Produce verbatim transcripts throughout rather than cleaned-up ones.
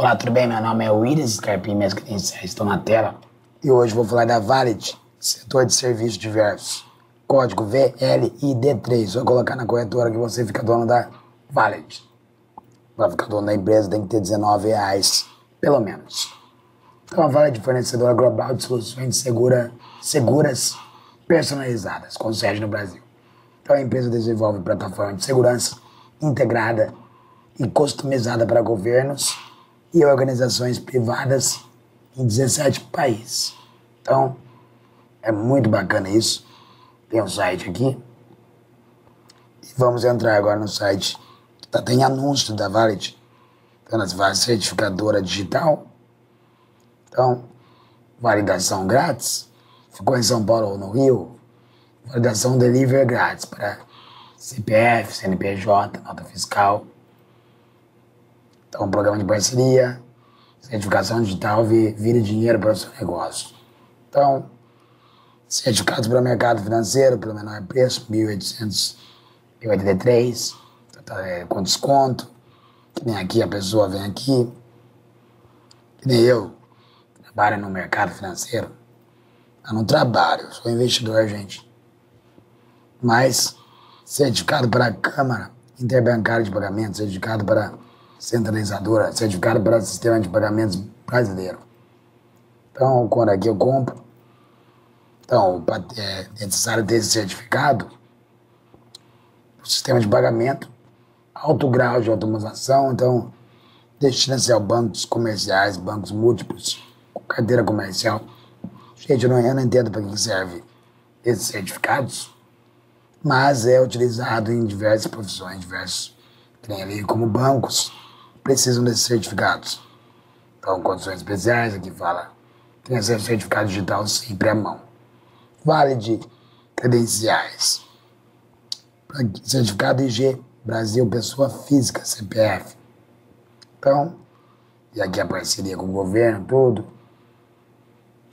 Olá, tudo bem? Meu nome é Willians Scarpin, minhas credenciais estão na tela. E hoje vou falar da Valid, setor de serviços diversos. Código V L I D três, só colocar na corretora que você fica dono da Valid. Para ficar dono da empresa tem que ter dezenove reais, pelo menos. Então a Valid é fornecedora global de soluções segura, seguras personalizadas, com sede no Brasil. Então a empresa desenvolve plataforma de segurança integrada e customizada para governos e organizações privadas em dezessete países. Então, é muito bacana isso. Tem um site aqui. E vamos entrar agora no site. Tá, tem anúncio da Valid. Então, nas Valid certificadora digital. Então, validação grátis. Ficou em São Paulo ou no Rio. Validação delivery grátis para C P F, C N P J, nota fiscal. Então, um programa de parceria, certificação digital vira dinheiro para o seu negócio. Então, certificados para o mercado financeiro, pelo menor preço, mil e oitocentos e oitenta e três, com desconto. Que nem aqui, a pessoa vem aqui. Que nem eu, trabalho no mercado financeiro. Eu não trabalho, eu sou investidor, gente. Mas, certificado para a Câmara Interbancária de Pagamentos, certificado para centralizadora, certificado para o Sistema de Pagamentos Brasileiro. Então, quando aqui eu compro, então, é necessário ter esse certificado, o sistema de pagamento, alto grau de automatização, então, destina-se a bancos comerciais, bancos múltiplos, carteira comercial. Gente, eu não, eu não entendo para que serve esses certificados, mas é utilizado em diversas profissões, diversos, tem ali como bancos, precisam desses certificados. Então, condições especiais, aqui fala, tem esse certificado digital sempre à mão. Vale de credenciais. Certificado I G Brasil, pessoa física, C P F. Então, e aqui a parceria com o governo, tudo.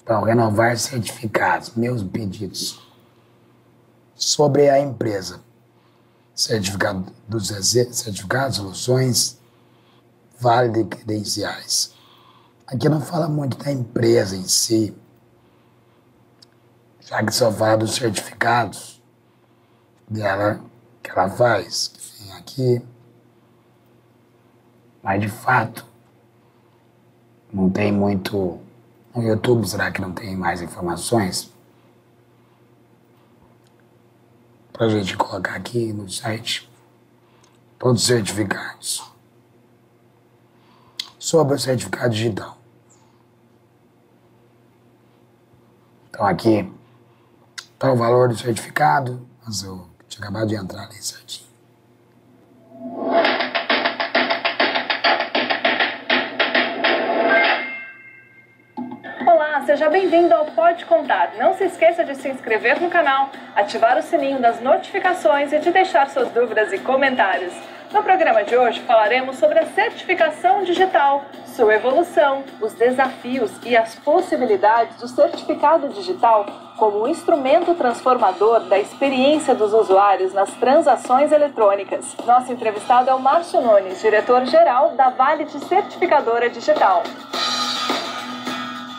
Então, renovar certificados, meus pedidos. Sobre a empresa. Certificado dos certificados, soluções, válidas e credenciais. Aqui não fala muito da empresa em si, já que só fala dos certificados dela, que ela faz, que vem aqui. Mas de fato, não tem muito. No YouTube, será que não tem mais informações? Pra gente colocar aqui no site todos os certificados. Sobre o certificado digital. Então aqui tá o valor do certificado. Mas eu tinha acabado de entrar ali certinho. Seja bem-vindo ao Pode Contar. Não se esqueça de se inscrever no canal, ativar o sininho das notificações e de deixar suas dúvidas e comentários. No programa de hoje falaremos sobre a certificação digital, sua evolução, os desafios e as possibilidades do certificado digital como um instrumento transformador da experiência dos usuários nas transações eletrônicas. Nosso entrevistado é o Márcio Nunes, diretor-geral da Valid Certificadora Digital.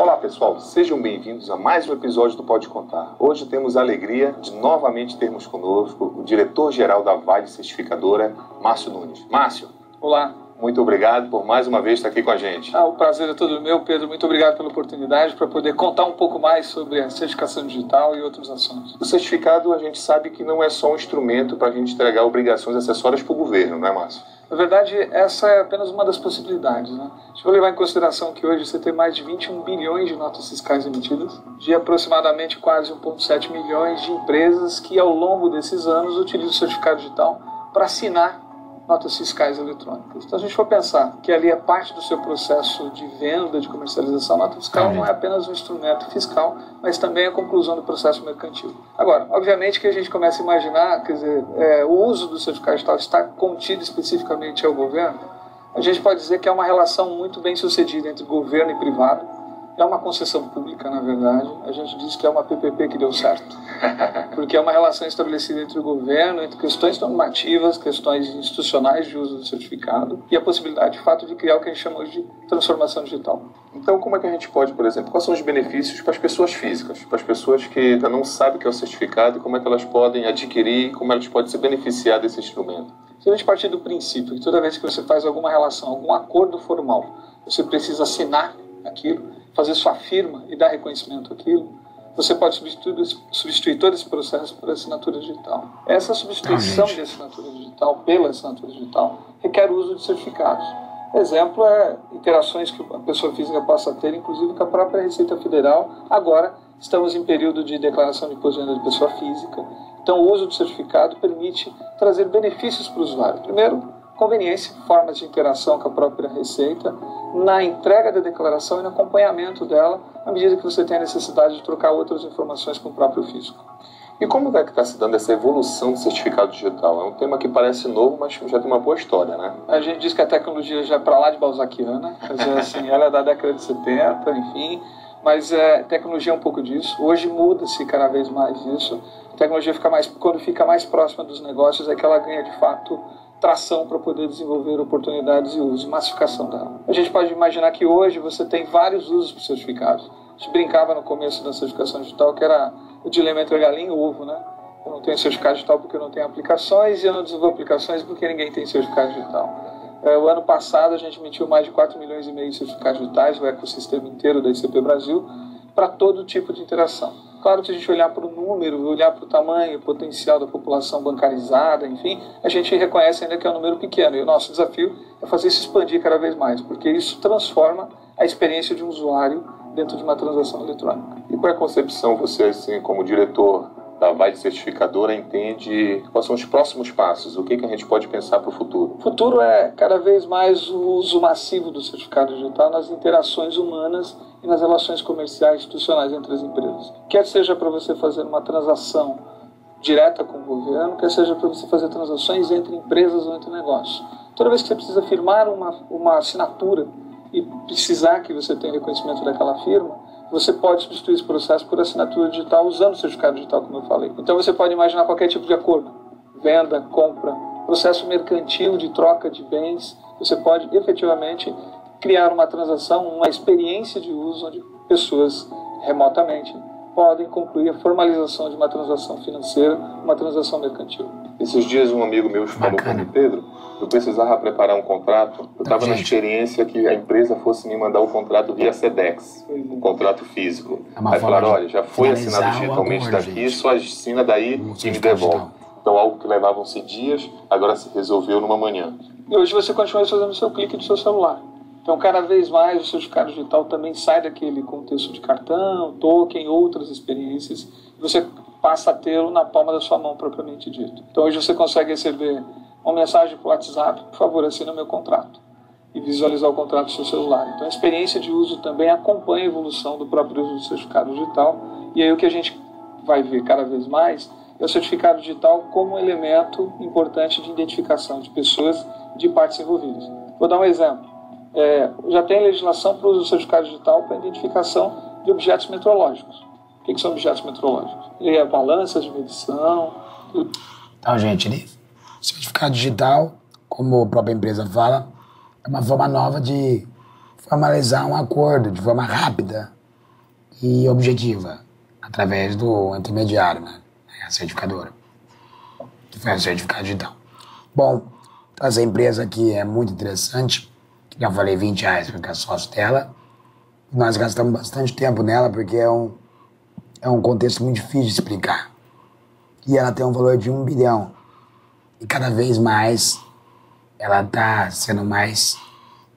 Olá pessoal, sejam bem-vindos a mais um episódio do Pode Contar. Hoje temos a alegria de novamente termos conosco o diretor-geral da Valid Certificadora, Márcio Nunes. Márcio, olá. Muito obrigado por mais uma vez estar aqui com a gente. Ah, o prazer é todo meu, Pedro. Muito obrigado pela oportunidade para poder contar um pouco mais sobre a certificação digital e outros assuntos. O certificado a gente sabe que não é só um instrumento para a gente entregar obrigações acessórias para o governo, não é, Márcio? Na verdade, essa é apenas uma das possibilidades, né? A gente vai levar em consideração que hoje você tem mais de vinte e um bilhões de notas fiscais emitidas, de aproximadamente quase um vírgula sete milhões de empresas que, ao longo desses anos, utilizam o certificado digital para assinar notas fiscais eletrônicas. Então, a gente for pensar que ali é parte do seu processo de venda, de comercialização, nota fiscal não é apenas um instrumento fiscal, mas também a conclusão do processo mercantil. Agora, obviamente que a gente começa a imaginar, quer dizer, é, o uso do certificado digital está contido especificamente ao governo, a gente pode dizer que é uma relação muito bem sucedida entre governo e privado, é uma concessão pública, na verdade. A gente diz que é uma P P P que deu certo, porque é uma relação estabelecida entre o governo, entre questões normativas, questões institucionais de uso do certificado e a possibilidade, de fato, de criar o que a gente chama hoje de transformação digital. Então, como é que a gente pode, por exemplo, quais são os benefícios para as pessoas físicas, para as pessoas que ainda não sabem o que é o certificado, como é que elas podem adquirir, como elas podem se beneficiar desse instrumento? Se a gente partir do princípio que toda vez que você faz alguma relação, algum acordo formal, você precisa assinar aquilo, fazer sua firma e dar reconhecimento àquilo, você pode substituir, substituir todo esse processo por assinatura digital. Essa substituição de assinatura digital pela assinatura digital requer o uso de certificados. Exemplo é interações que a pessoa física possa ter, inclusive com a própria Receita Federal. Agora, estamos em período de declaração de imposto de renda de pessoa física, então o uso do certificado permite trazer benefícios para o usuário. Primeiro, conveniência, formas de interação com a própria Receita, na entrega da declaração e no acompanhamento dela, à medida que você tem a necessidade de trocar outras informações com o próprio físico. E como é que está se dando essa evolução do certificado digital? É um tema que parece novo, mas já tem uma boa história, né? A gente diz que a tecnologia já é para lá de balzaquiana, quer dizer, assim, ela é da década de setenta, enfim, mas é, tecnologia é um pouco disso. Hoje muda-se cada vez mais isso. A tecnologia, fica mais, quando fica mais próxima dos negócios, é que ela ganha, de fato, tração para poder desenvolver oportunidades e uso, massificação dela. A gente pode imaginar que hoje você tem vários usos para os certificados. A gente brincava no começo da certificação digital que era o dilema entre a galinha e o ovo, né? Eu não tenho certificado digital porque eu não tenho aplicações e eu não desenvolvo aplicações porque ninguém tem certificado digital. É, o ano passado a gente emitiu mais de quatro milhões e meio de certificados digitais, o ecossistema inteiro da I C P Brasil, para todo tipo de interação. Claro que se a gente olhar para o número, olhar para o tamanho, o potencial da população bancarizada, enfim, a gente reconhece ainda que é um número pequeno. E o nosso desafio é fazer isso expandir cada vez mais, porque isso transforma a experiência de um usuário dentro de uma transação eletrônica. E qual é a concepção você, assim, como diretor da Valid certificadora, entende quais são os próximos passos? O que, que a gente pode pensar para o futuro? O futuro é cada vez mais o uso massivo do certificado digital nas interações humanas e nas relações comerciais e institucionais entre as empresas. Quer seja para você fazer uma transação direta com o governo, quer seja para você fazer transações entre empresas ou entre negócios. Toda vez que você precisa firmar uma, uma assinatura e precisar que você tenha reconhecimento daquela firma, você pode substituir esse processo por assinatura digital usando o certificado digital, como eu falei. Então você pode imaginar qualquer tipo de acordo, venda, compra, processo mercantil de troca de bens. Você pode efetivamente criar uma transação, uma experiência de uso onde pessoas remotamente podem concluir a formalização de uma transação financeira, uma transação mercantil. Esses dias um amigo meu falou comigo: Pedro, eu precisava preparar um contrato, eu estava na experiência que a empresa fosse me mandar o contrato via SEDEX, um contrato físico. É Aí falaram, olha, já foi assinado digitalmente, está aqui, só assina daí e me devolve. Então algo que levavam-se dias, agora se resolveu numa manhã. E hoje você continua fazendo o seu clique do seu celular. Então, cada vez mais, o certificado digital também sai daquele contexto de cartão, token, outras experiências, e você passa a tê-lo na palma da sua mão, propriamente dito. Então, hoje você consegue receber uma mensagem por WhatsApp: por favor, assina o meu contrato, e visualizar o contrato do seu celular. Então, a experiência de uso também acompanha a evolução do próprio uso do certificado digital, e aí o que a gente vai ver cada vez mais é o certificado digital como elemento importante de identificação de pessoas e de partes envolvidas. Vou dar um exemplo. É, já tem legislação para o uso do certificado digital para identificação de objetos metrológicos. O que, que são objetos metrológicos? E é balanças de medição. Tudo. Então, gente, né? O certificado digital, como a própria empresa fala, é uma forma nova de formalizar um acordo de forma rápida e objetiva, através do intermediário, né? A certificadora. Que foi o certificado digital. Bom, essa empresa aqui é muito interessante. Já falei, vinte reais para ficar sócio dela. Nós gastamos bastante tempo nela porque é um, é um contexto muito difícil de explicar. E ela tem um valor de um bilhão. E cada vez mais ela está sendo mais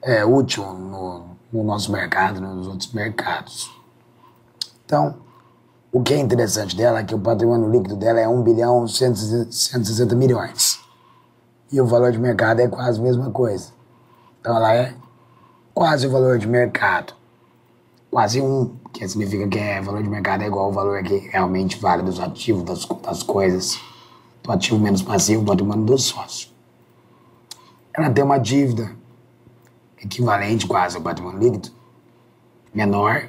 é, útil no, no nosso mercado, nos outros mercados. Então, o que é interessante dela é que o patrimônio líquido dela é um bilhão cento e sessenta milhões. E o valor de mercado é quase a mesma coisa. Então ela é quase o valor de mercado, quase um, que significa que é valor de mercado é igual ao valor que realmente vale dos ativos, das, das coisas, do ativo menos passivo, do patrimônio do sócio. Ela tem uma dívida equivalente quase ao patrimônio líquido, menor,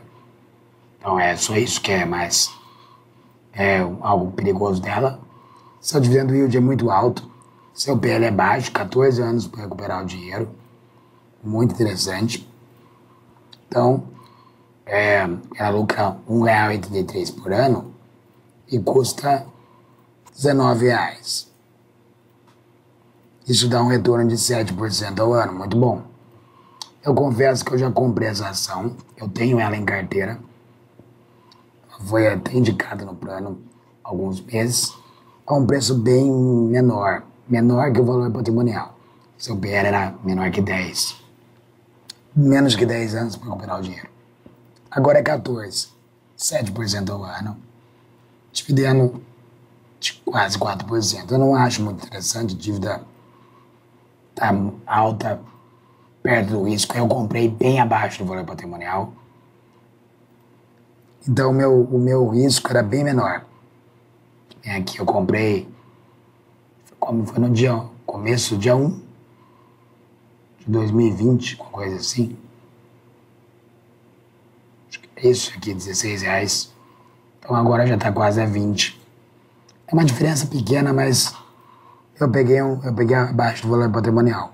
Então é só isso que é mais é, algo perigoso dela. Seu dividendo yield é muito alto, seu P L é baixo, quatorze anos para recuperar o dinheiro, muito interessante. Então, é, ela lucra um real e oitenta e três centavos por ano e custa dezenove reais. Isso dá um retorno de sete por cento ao ano, muito bom. Eu confesso que eu já comprei essa ação, eu tenho ela em carteira, foi até indicada no plano há alguns meses, a um preço bem menor, menor que o valor patrimonial. Seu P L era menor que dez, menos que dez anos para recuperar o dinheiro. Agora é quatorze, sete por cento ao ano, dividendo de quase quatro por cento. Eu não acho muito interessante, a dívida está alta, perto do risco. Eu comprei bem abaixo do valor patrimonial, então o meu, o meu risco era bem menor. É que eu comprei, como foi no dia, começo do dia um de dois mil e vinte, alguma coisa assim. Acho que é isso aqui, dezesseis reais. Então agora já está quase a vinte. É uma diferença pequena, mas eu peguei, um, eu peguei abaixo do valor patrimonial.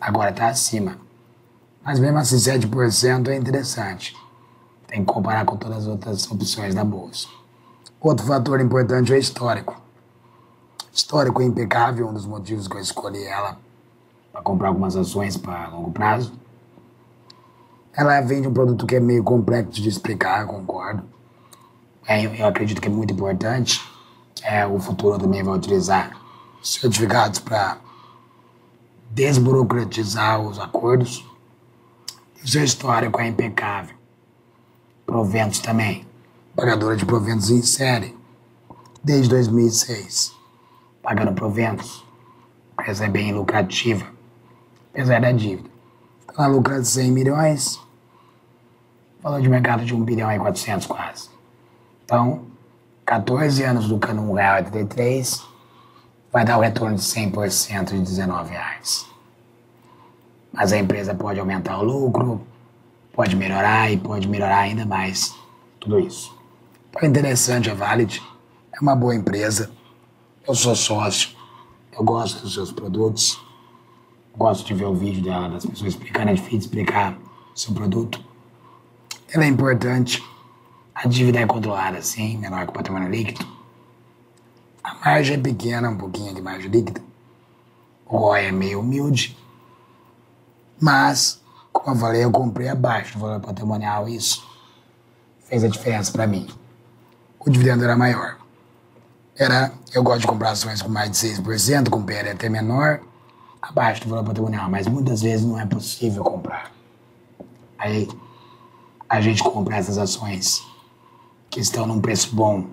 Agora está acima. Mas mesmo assim, sete por cento é interessante. Tem que comparar com todas as outras opções da bolsa. Outro fator importante é o histórico. Histórico é impecável, um dos motivos que eu escolhi ela para comprar algumas ações para longo prazo. Ela vende um produto que é meio complexo de explicar, concordo. É, eu, eu acredito que é muito importante. É, o futuro também vai utilizar certificados para desburocratizar os acordos. O seu histórico é impecável. Proventos também. Pagadora de proventos em série, desde dois mil e seis. Pagando proventos. Empresa é bem lucrativa, apesar da dívida. Ela lucra cem milhões, valor de mercado de um bilhão e quatrocentos quase. Então, quatorze anos lucrando um real e oitenta e três centavos, vai dar o retorno de cem por cento de dezenove reais. Mas a empresa pode aumentar o lucro, pode melhorar e pode melhorar ainda mais tudo isso. Então, interessante a Valid, é uma boa empresa, eu sou sócio, eu gosto dos seus produtos, gosto de ver o vídeo dela, das pessoas explicando, é difícil explicar o seu produto. Ela é importante, a dívida é controlada, sim, menor que o patrimônio líquido. A margem é pequena, um pouquinho de margem líquida. O R O I é meio humilde, mas, como eu falei, eu comprei abaixo do valor patrimonial, isso fez a diferença para mim. O dividendo era maior. Era, eu gosto de comprar ações com mais de seis por cento, com P L até menor, abaixo do valor patrimonial, mas muitas vezes não é possível comprar. Aí a gente compra essas ações que estão num preço bom,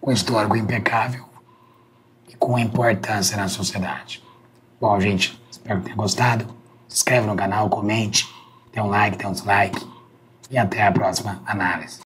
com histórico impecável e com importância na sociedade. Bom, gente, espero que tenha gostado. Se inscreve no canal, comente, dê um like, dê um dislike e até a próxima análise.